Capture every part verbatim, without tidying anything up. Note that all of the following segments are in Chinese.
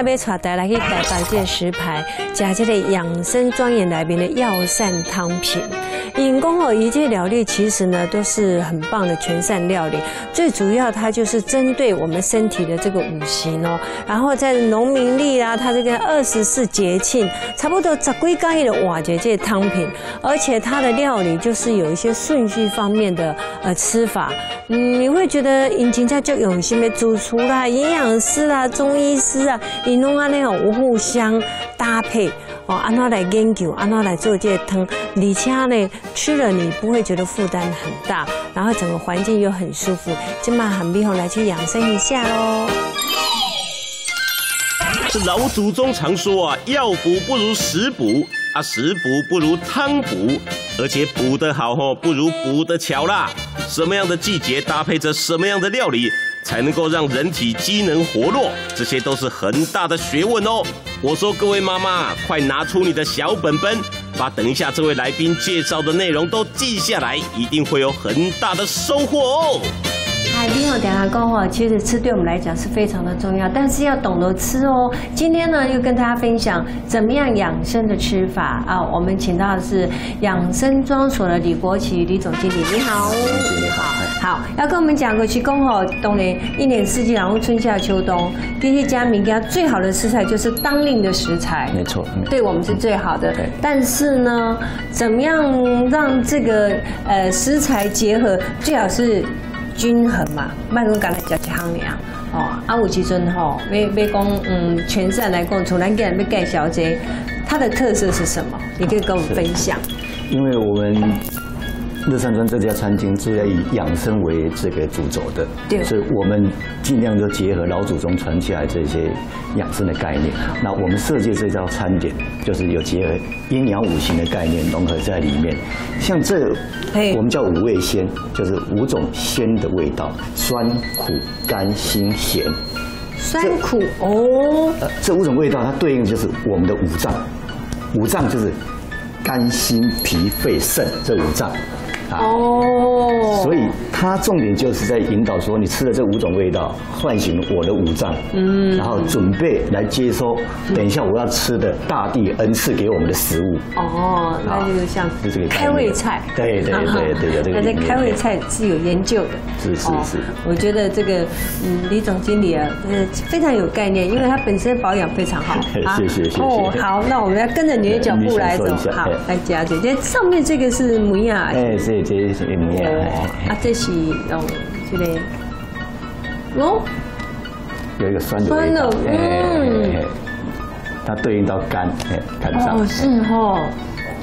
咱要带大家去台北这个石牌，食这个养生庄园里面的药膳汤品。因讲哦，一切料理其实呢都是很棒的全膳料理，最主要它就是针对我们身体的这个五行哦。然后在农民历啊，它这个二十四节庆，差不多十几天的瓦节这汤品，而且它的料理就是有一些顺序方面的呃吃法。嗯，你会觉得引擎家就用心的主厨啦、营养师啦、中医师啊，伊弄啊那种互相搭配。 哦，按它来研究，按它来做这些汤，而且呢，吃了你不会觉得负担很大，然后整个环境又很舒服，今嘛很必要来去养生一下喽。这老祖宗常说啊，药补不如食补啊，食补不如汤补，而且补得好吼，不如补得巧啦。什么样的季节搭配着什么样的料理？ 才能够让人体机能活络，这些都是很大的学问哦。我说各位妈妈，快拿出你的小本本，把等一下这位来宾介绍的内容都记下来，一定会有很大的收获哦。海边有点阿公哦，其实吃对我们来讲是非常的重要，但是要懂得吃哦。今天呢，又跟大家分享怎么样养生的吃法啊。我们请到的是养生庄所的李国祺李总经理，你好。你好。 好，要跟我们讲过去，讲哦，当然一年四季，然后春夏秋冬，这些家民家最好的食材就是当令的食材，没错，对我们是最好的。但是呢，怎么样让这个呃食材结合，最好是均衡嘛，慢工刚才讲几行两。 哦，啊，有时阵吼，要要讲，嗯，全膳来讲，从咱个人要介绍这，它的特色是什么？你可以跟我们分享。因为我们。 乐善庄这家餐厅是要以养生为这个主轴的，对，所以我们尽量就结合老祖宗传下来这些养生的概念。那我们设计这道餐点，就是有结合阴阳五行的概念融合在里面。像这，我们叫五味鲜，就是五种鲜的味道：酸、苦、甘、辛、咸。酸苦哦，这五种味道它对应就是我们的五脏，五脏就是肝、心、脾、肺、肾这五脏。 哦，所以它重点就是在引导说，你吃了这五种味道，唤醒我的五脏，嗯，然后准备来接收等一下我要吃的大地恩赐给我们的食物。哦，那就像开胃菜，对对对对，有这个。那在开胃菜是有研究的，是是是。我觉得这个嗯，李总经理啊，呃，非常有概念，因为他本身保养非常好。谢谢谢谢。哦，好，那我们要跟着你的脚步来走，好，来加点。这上面这个是母鸭，哎，是。 这是唔一样啊，这是用这个，哦，有一个酸的味道，嗯，它对应到肝，肝脏，哦是哦，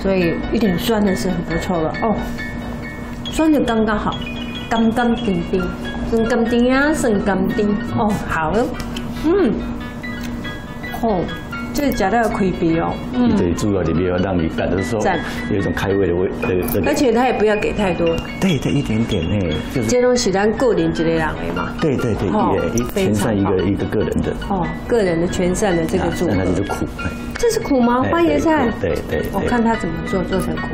所以一点酸的是很不错的哦，酸的刚刚好，甘甘丁丁，酸甘丁啊，酸甘丁，哦好，嗯，哦。 就是夹到口鼻哦，嗯，对，猪肉里面要让你感觉说有一种开胃的味，对，而且它也不要给太多，对对，一点点哎，就是这种是咱个人一个人的嘛，对对对，一全善一个一个个人的哦，个人的全善的这个做法，那就是苦，这是苦吗？花椰菜，对对，我看他怎么做，做成苦。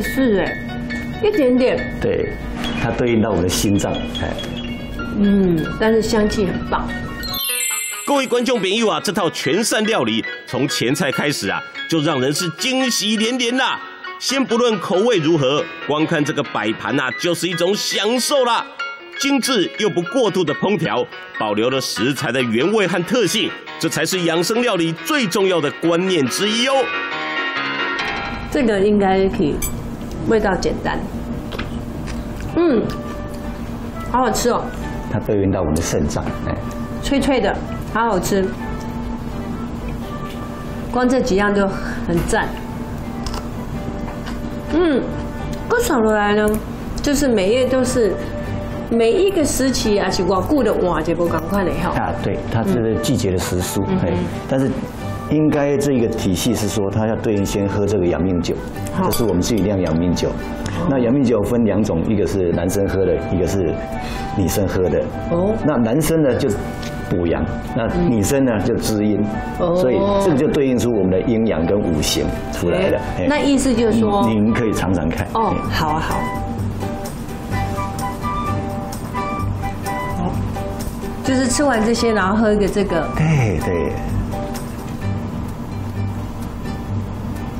是哎，一点点，对。 它对应到我们的心脏，哎，嗯，但是香气很棒。各位观众朋友啊，这套全膳料理从前菜开始啊，就让人是惊喜连连啦。先不论口味如何，光看这个摆盘啊，就是一种享受啦。精致又不过度的烹调，保留了食材的原味和特性，这才是养生料理最重要的观念之一哦。这个应该可以，味道简单。 嗯，好好吃哦！它对应到我们的肾脏，哎，脆脆的，好好吃。光这几样就很赞。嗯，过少落来呢，就是每页都是每一个时期，而且我顾的哇，这不赶快的哈。啊，对，它是季节的时蔬，哎、嗯，但是。 应该这个体系是说，它要对应先喝这个养命酒，这是我们自己酿养命酒。那养命酒分两种，一个是男生喝的，一个是女生喝的。哦，那男生呢就补阳，那女生呢就滋阴。哦，所以这个就对应出我们的阴阳跟五行出来了。那意思就是说，您可以尝尝看。哦，好啊，好。就是吃完这些，然后喝一个这个。对对。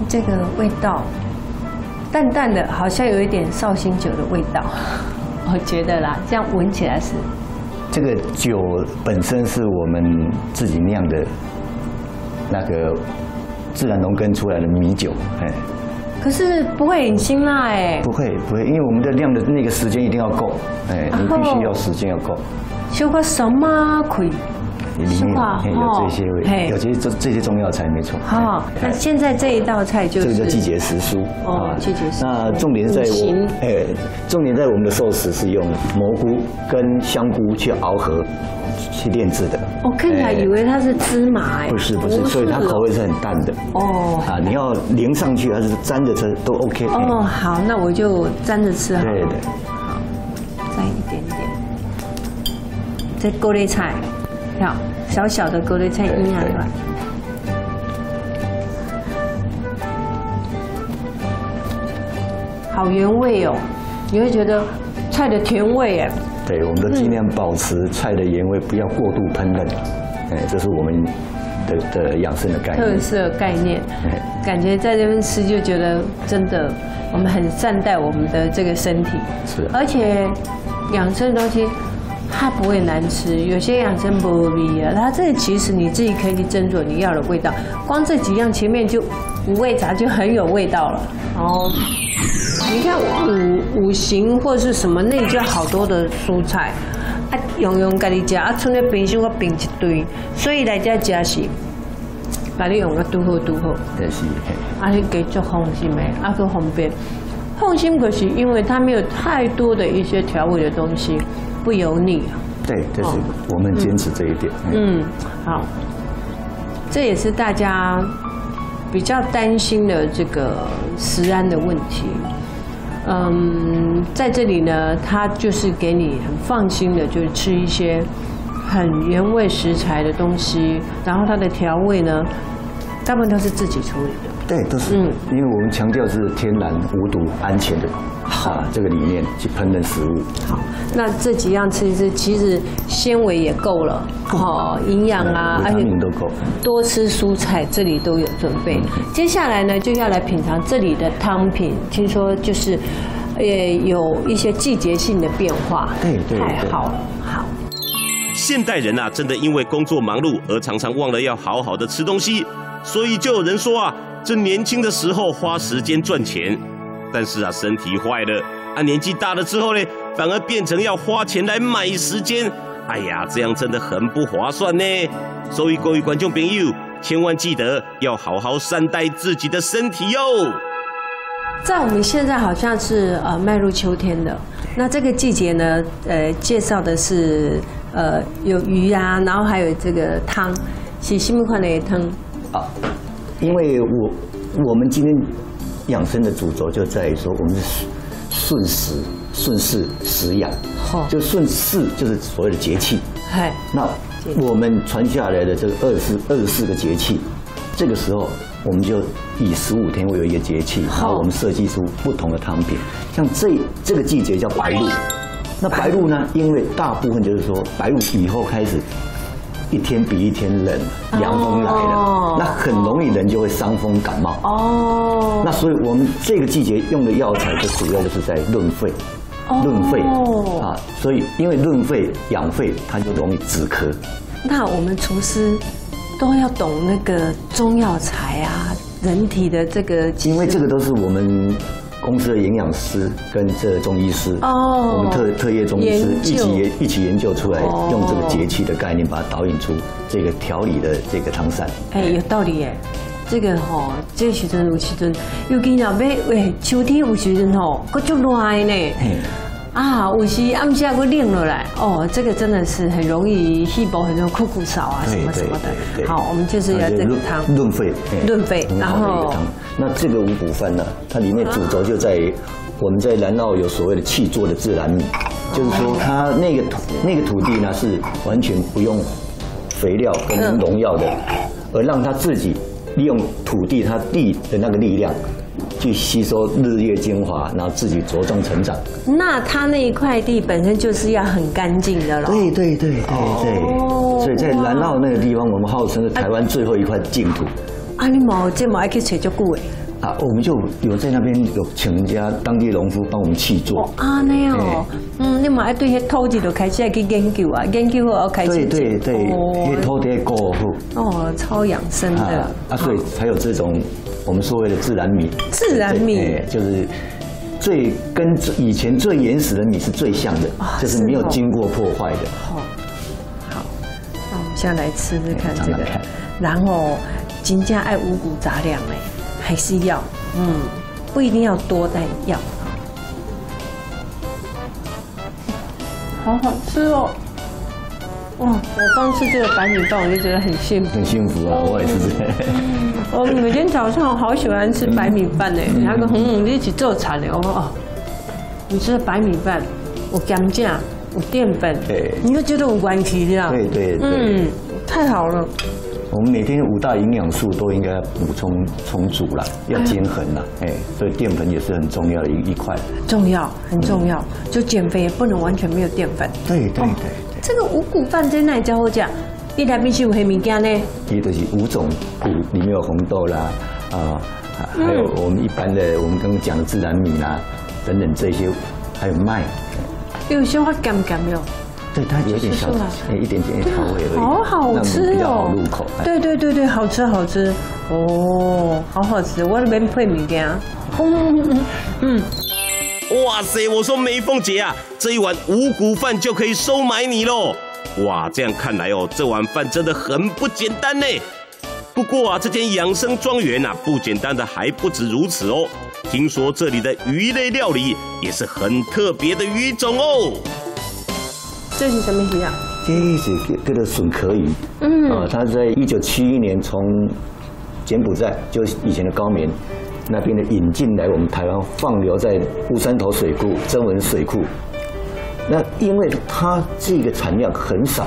这个味道，淡淡的，好像有一点绍兴酒的味道，我觉得啦，这样闻起来是。这个酒本身是我们自己酿的，那个自然农耕出来的米酒，哎。 可是不会很辛辣哎，不会不会，因为我们的量的那个时间一定要够，哎，你必须要时间要够。修个什么葵？里面有这些味，有这这这些中药材没错。好，那现在这一道菜就是这个季节时蔬哦，季节时。那重点在我哎，重点在我们的寿司是用蘑菇跟香菇去熬合去炼制的。我看起来以为它是芝麻哎，不是不是，所以它口味是很淡的哦。啊，你要淋上去还是沾着吃都 OK。哦，好，那我就沾着吃好了。对对，好，沾一点点。这高丽菜。 好，小小的高丽菜阴阳卵，好原味哦！你会觉得菜的甜味哎。对，我们都尽量保持菜的原味，不要过度烹饪。哎，这是我们的的养生的概念。特色概念，感觉在这边吃就觉得真的，我们很善待我们的这个身体。是。而且养生的东西。 它不会难吃，有些养生不味啊，它这其实你自己可以去斟酌你要的味道。光这几样前面就五味杂就很有味道了。哦，你看五五行或是什么内就好多的蔬菜，啊，用用家己吃，啊，剩咧冰箱我冰一堆，所以来这吃是，把你用个拄好拄好。对是。啊，你给足放心的，啊，够方便。放心可是因为它没有太多的一些调味的东西。 不油腻啊！对，这是我们坚持这一点。嗯，好，这也是大家比较担心的这个食安的问题。嗯，在这里呢，它就是给你很放心的，就是吃一些很原味食材的东西，然后它的调味呢，大部分都是自己处理的。 对，都是，嗯，因为我们强调是天然、无毒、安全的，啊，这个理念去烹饪食物。好，那这几样吃吃，其实纤维也够了，好，营养啊，而且都够。多吃蔬菜，这里都有准备。接下来呢，就要来品尝这里的汤品，听说就是，也有一些季节性的变化。对对，太好了，好。 现代人啊，真的因为工作忙碌而常常忘了要好好的吃东西，所以就有人说啊，这年轻的时候花时间赚钱，但是啊，身体坏了啊，年纪大了之后呢，反而变成要花钱来买时间，哎呀，这样真的很不划算呢。所以各位观众朋友，千万记得要好好善待自己的身体哟。在我们现在好像是呃迈入秋天了，那这个季节呢，呃，介绍的是。 呃，有鱼啊，然后还有这个汤，是什么款的汤？啊，因为我我们今天养生的主轴就在于说，我们是顺时顺势食养，哦、就顺势就是所谓的节气。嗨那我们传下来的这个二十四二十四个节气，这个时候我们就以十五天为一个节气，哦、然后我们设计出不同的汤品，像这这个季节叫白露。 那白露呢？因为大部分就是说，白露以后开始，一天比一天冷，阳风来了，那很容易人就会伤风感冒。哦，那所以我们这个季节用的药材，就主要就是在润肺，润肺啊，所以因为润肺养肺，它就容易止咳。那我们厨师都要懂那个中药材啊，人体的这个，因为这个都是我们。 公司的营养师跟这中医师，我们特特业中医师一起研一起研究出来，用这个节气的概念，把它导引出这个调理的这个汤膳。哎，有道理耶！这个吼，这时阵有时阵，尤其若要喂秋天有时阵吼，佫足热呢。啊，有时暗下佫冷落来，哦，这个真的是很容易细胞很容易枯骨少啊，什么什么的。好，我们就是要这个汤润肺，润肺，然后。 那这个五谷饭呢，它里面主轴就在于我们在南澳有所谓的气做的自然米，就是说它那个土那个土地呢是完全不用肥料跟农药的，而让它自己利用土地它地的那个力量。去吸收日月精华，然后自己茁壮成长。那他那一块地本身就是要很干净的了。对对对对对，哦、所以在南澳那个地方，我们号称是台湾最后一块净土。啊，你冇这么爱去找就顾诶。 啊，我们就有在那边有请人家当地农夫帮我们砌作。啊，那样哦，嗯，你嘛对迄土地就开始去研究啊，研究后开始。对对对，迄土地过后。哦，超养生的。啊，所以才有这种我们所谓的自然米。自然米就是最跟以前最原始的米是最像的，就是没有经过破坏的。好，好，那我们现在来吃吃看这个，然后金家爱五谷杂粮哎。 还是要，嗯，不一定要多，但要。好好吃哦！哇，我刚吃这个白米饭，我就觉得很幸福。很幸福啊！我也是这样。我每天早上我好喜欢吃白米饭呢，然后红红一起做菜的哦。你吃白米饭，有甘蔗，有淀粉，你就觉得有关系这样。对对对。嗯，太好了。 我们每天五大营养素都应该补充充足啦，要均衡啦，哎，所以淀粉也是很重要的一一块，重要很重要。嗯、就减肥也不能完全没有淀粉。对对对，哦、对这个五谷饭在那里教我讲，一来必须有黑米干呢，一就是五种谷，里面有红豆啦，啊、呃，还有我们一般的、嗯、我们刚刚讲的自然米啦等等这些，还有麦，有些话干不干没有？ 对，它有点小，一点点调味而已，好好吃哦，比较好入口。对对对对，好吃好吃哦，好好吃，我这边配米羹。嗯嗯，哇塞，我说梅凤姐啊，这一碗五谷饭就可以收买你喽！哇，这样看来哦，这碗饭真的很不简单呢。不过啊，这间养生庄园啊，不简单的还不止如此哦。听说这里的鱼类料理也是很特别的鱼种哦。 这是什么鱼啊？这是这个笋壳鱼。嗯。啊，它在一九七一年从柬埔寨，就以前的高棉那边的引进来我们台湾，放流在乌山头水库、曾文水库。那因为它这个产量很少，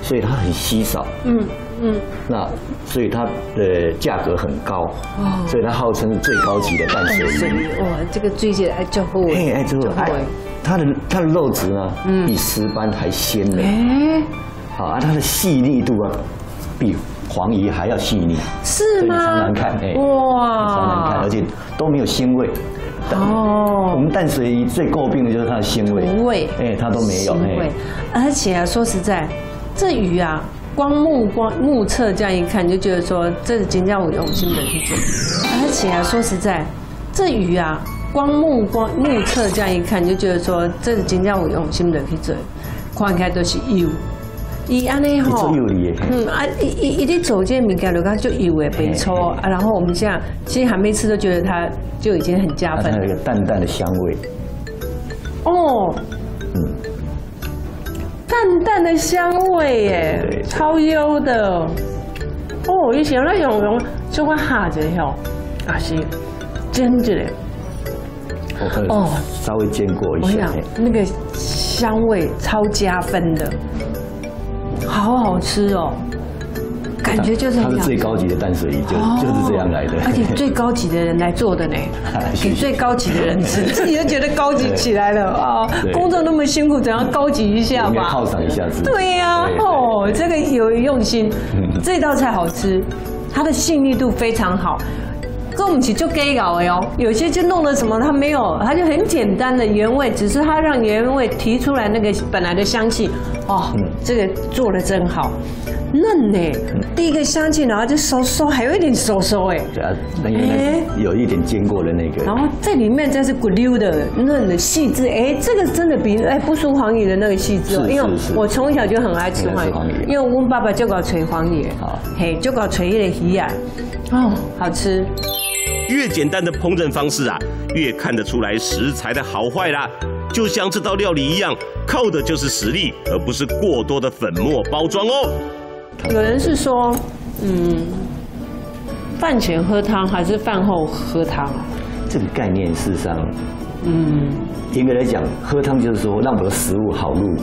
所以它很稀少。嗯嗯。那所以它的价格很高。哦。所以它号称是最高级的淡水鱼。哇，这个最近哎，就好。哎哎，就好。 它的它的肉质呢，比石斑还鲜美，好啊，它的细腻度啊，比黄鱼还要细腻，是吗？超难看，哎，哇，超难看，而且都没有腥味。哦，我们淡水鱼最诟病的就是它的腥味，腥味，哎，它都没有，腥味。而且啊，说实在，这鱼啊，光目光目测这样一看，就觉得说这是真正有用心的去做。而且啊，说实在，这鱼啊。 光目光目测这样一看，就觉得说这是真正有用心的去做，看起来都是油，伊安尼吼，嗯啊，一一一滴走进物件，就感觉油诶，没错啊。然后我们这样，其实还没吃都觉得它就已经很加分。它有一个淡淡的香味。哦，嗯，淡淡的香味耶，超优的。哦，以前那种用做我下者吼，也是真的。 哦，稍微煎过一下，那个香味超加分的，好好吃哦，感觉就是它是最高级的淡水鱼，就就是这样来的，而且最高级的人来做的呢，给最高级的人吃，自己都觉得高级起来了啊！工作那么辛苦，怎样高级一下吧？犒赏一下自己。对呀，哦，这个有用心，这道菜好吃，它的细腻度非常好。 跟我们一起就给搞了哟，有些就弄了什么，它没有，它就很简单的原味，只是它让原味提出来那个本来的香气。哦，这个做的真好，嫩呢，第一个香气，然后就收收，还有一点收收哎。对啊，那个有一点煎过的那个。然后这里面真是骨溜的嫩的细致，哎，这个真的比哎不输黄鱼的那个细致，因为我从小就很爱吃黄鱼，因为我爸爸就搞炊黄鱼，嘿，就搞炊的鱼啊，哦，好吃。 越简单的烹饪方式啊，越看得出来食材的好坏啦。就像这道料理一样，靠的就是实力，而不是过多的粉末包装哦。有人是说，嗯，饭前喝汤还是饭后喝汤啊？这个概念事实上，嗯，应该来讲，喝汤就是说让我的食物好入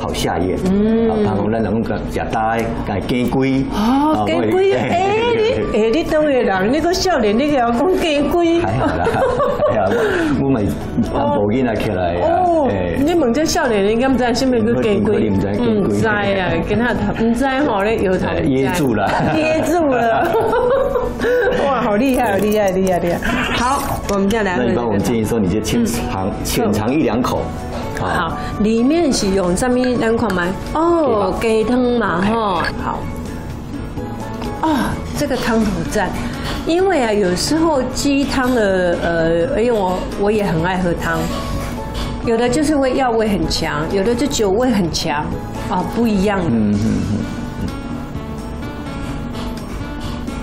好下咽。嗯，啊，包括咱人讲食呆，讲鸡龟。哦，鸡龟，哎，哎，你当个人，你个少年，你又讲鸡龟。还好啦，哎呀，我咪当保囡仔起来啊。哦，你问这少年人，敢唔知啥物叫鸡龟？唔知啊，跟他头唔知吼咧，摇头。噎住了，噎住了。哇，好厉害，好厉害，厉害，厉害。好，我们再来。那一般我们建议说，你就浅尝浅尝一两口。 好，里面是用什么？咱看卖哦，鸡汤嘛吼。好，哦，这个汤头赞，因为啊，有时候鸡汤的呃，哎呦，我我也很爱喝汤，有的就是味药味很强，有的就酒味很强，啊，不一样的。嗯嗯嗯。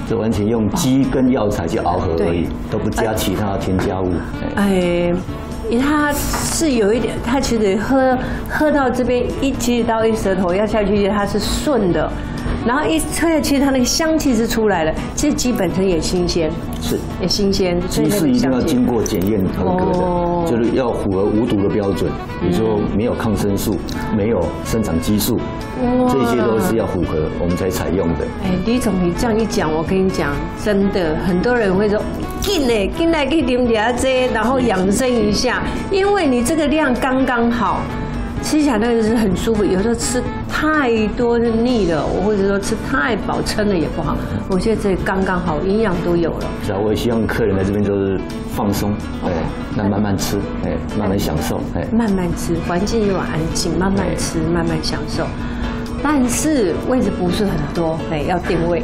就完全用鸡跟药材去熬合而已，都不加其他添加物。哎。 它是有一点，它其实喝喝到这边一起到一舌头要下去，它是顺的，然后一喝下去，它那个香气是出来了。其实鸡本身也新鲜，是也新鲜，鸡是一定要经过检验合格的，哦、就是要符合无毒的标准，比如说没有抗生素，没有生长激素，这些都是要符合我们才采用的。哎，李总，你这样一讲，我跟你讲，真的很多人会说，进来进来去点点这，然后养生一下。 因为你这个量刚刚好，吃起来那个是很舒服。有时候吃太多就腻了，我或者说吃太饱撑了也不好。我觉得这刚刚好，营养都有了。是啊，我也希望客人来这边都是放松，哎，那慢慢吃，哎，慢慢享受，哎，慢慢吃，环境又安静，慢慢吃，慢慢享受。 但是位置不是很多，哎，要定位。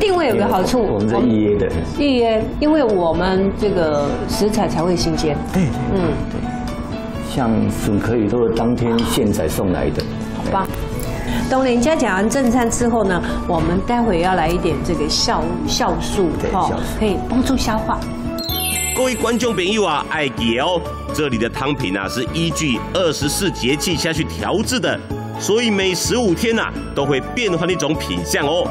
定位有个好处，我们在预约的。预约，因为我们这个食材才会新鲜。对，嗯，对。像笋可以都是当天现采送来的。好棒。等人家讲完正餐之后呢，我们待会要来一点这个酵酵素，哈，可以帮助消化。各位观众朋友啊，爱记哦，这里的汤品啊是依据二十四节气下去调制的。 所以每十五天呐、啊，都会变换一种品相哦。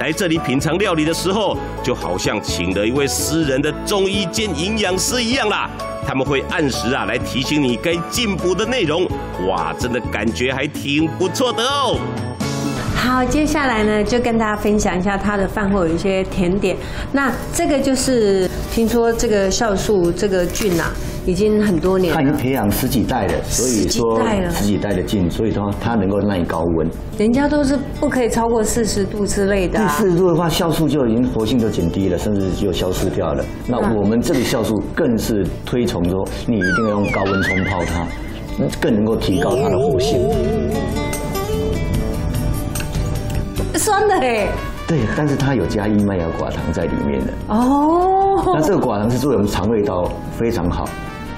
来这里品尝料理的时候，就好像请了一位私人的中医兼营养师一样啦。他们会按时啊来提醒你该进补的内容。哇，真的感觉还挺不错的哦。好，接下来呢，就跟大家分享一下它的饭后有一些甜点。那这个就是听说这个酵素这个菌啊。 已经很多年了，它已经培养十几代了，所以说十几代的菌，所以说它能够耐高温。人家都是不可以超过四十度之类的、啊。四十度的话，酵素就已经活性就减低了，甚至就消失掉了。那我们这个酵素更是推崇说，你一定要用高温冲泡它，更能够提高它的活性。酸的嘞。 对，但是它有加一麦芽寡糖在里面的哦。那这个寡糖是对我们肠胃道非常好，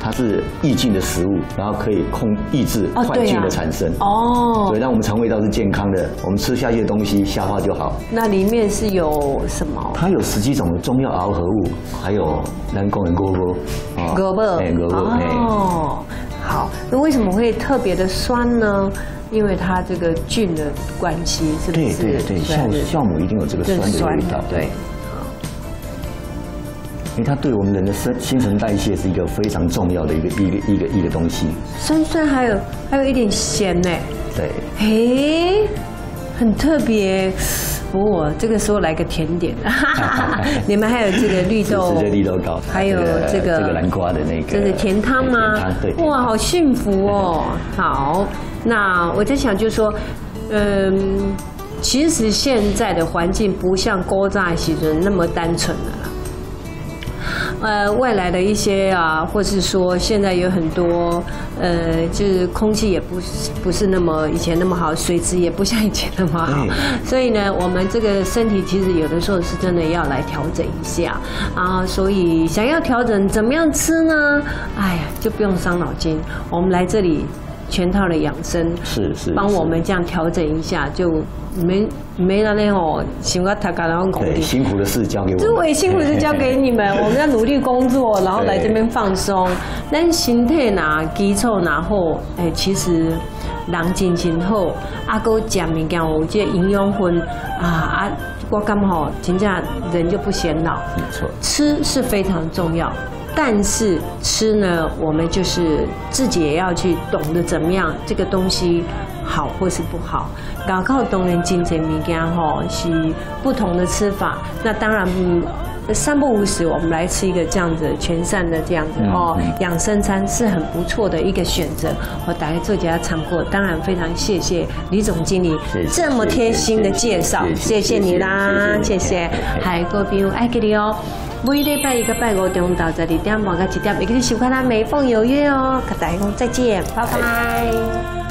它是抑菌的食物，然后可以控抑制坏菌的产生哦。所以让我们肠胃道是健康的，我们吃下去的东西消化就好。那里面是有什么？它有十几种的中药熬合物，还有南宫人锅锅啊，锅锅哎，锅锅哎。哦，好，那为什么会特别的酸呢？ 因为它这个菌的关系，是不是？对对对，酵酵母一定有这个酸的味道，对。因为它对我们人的身新陈代谢是一个非常重要的一个一个一个一个东西。酸酸还有还有一点咸呢。对。哎，很特别。 我、哦、这个时候来个甜点，你们还有这个绿豆，是是绿豆糕，还有这个这个南瓜的那个，这是甜汤吗？对，哇，好幸福哦！好，那我在想，就是说，嗯，其实现在的环境不像古早的时候那么单纯了啦。呃，外来的一些啊，或是说现在有很多，呃，就是空气也不是不是那么以前那么好，水质也不像以前那么好，所以呢，我们这个身体其实有的时候是真的要来调整一下啊。所以想要调整，怎么样吃呢？哎呀，就不用伤脑筋，我们来这里全套的养生，是是，帮我们这样调整一下就。 没没那那哦，辛苦他干，然后对辛苦的事交给我，对辛苦的事交给你们，我们要努力工作，然后来这边放松。咱身体呐，基础呐好，哎，其实人真真好，啊，搁食物件有这营养分啊啊，我感觉真正人就不显老。没错，吃是非常重要。但是吃呢，我们就是自己也要去懂得怎么样这个东西好或是不好。搞靠当然真侪物件吼是不同的吃法，那当然三不五时我们来吃一个这样子全膳的这样子哦，养生餐是很不错的一个选择。我打开作家尝过，当然非常谢谢李总经理这么贴心的介绍，谢谢你啦，谢谢。海哥，比如爱给你哦。 每礼拜一个拜五中到十二点半到一点，也可以收看咱《美凤有约》哦。跟大家讲再见，拜拜。